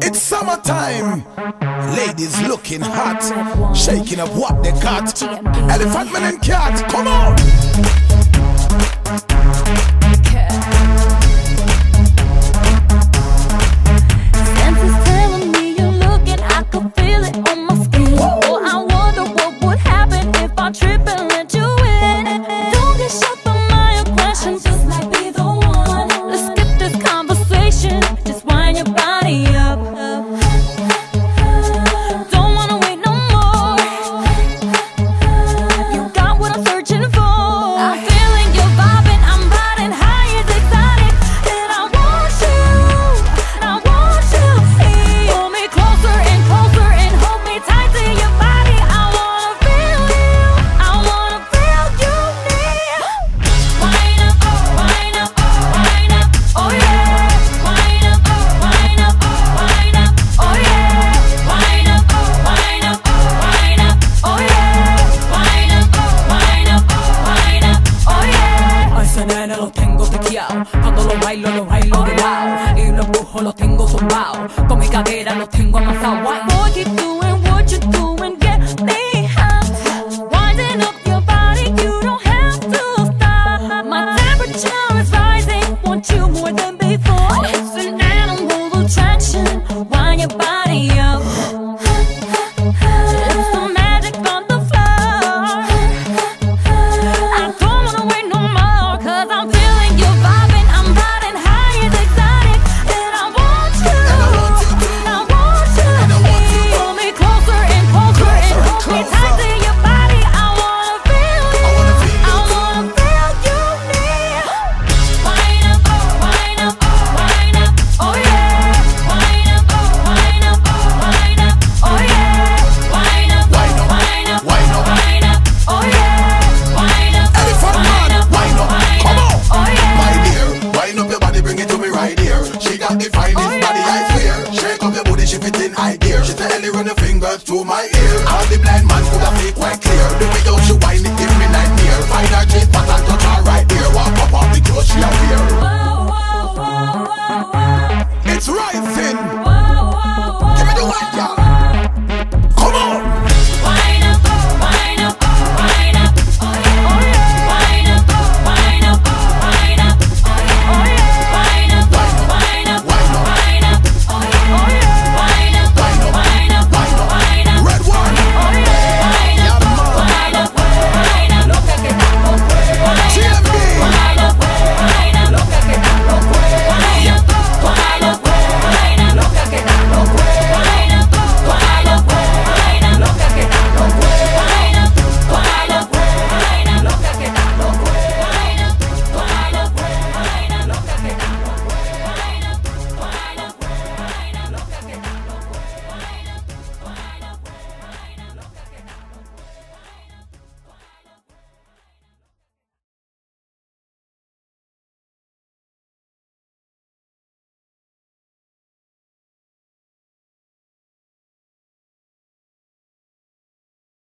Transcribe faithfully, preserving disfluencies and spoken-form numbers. It's summertime, ladies looking hot, shaking up what they got. Elephant man and cat, come on. Senses telling me you're looking, I can feel it on my skin. Oh, I wonder what would happen if I trip and let you in. Don't get shut by my aggression, just like be the one. Let's skip this conversation, just whine your body up. Lo tengo tequeado, cuando lo bailo, lo bailo de lado, y los brujos los tengo zumbados, con mi cadera los tengo amasado. Boy, keep doing what you doing, get me hot, winding up your body, you don't have to stop. My temperature is rising, want you more than before. It's an animal attraction, wind your body up. Define this body, I swear. Shake up your booty, she fit in, I dare. She's the hell, run her fingers through my ear. All the blind man could have made quite clear. Do we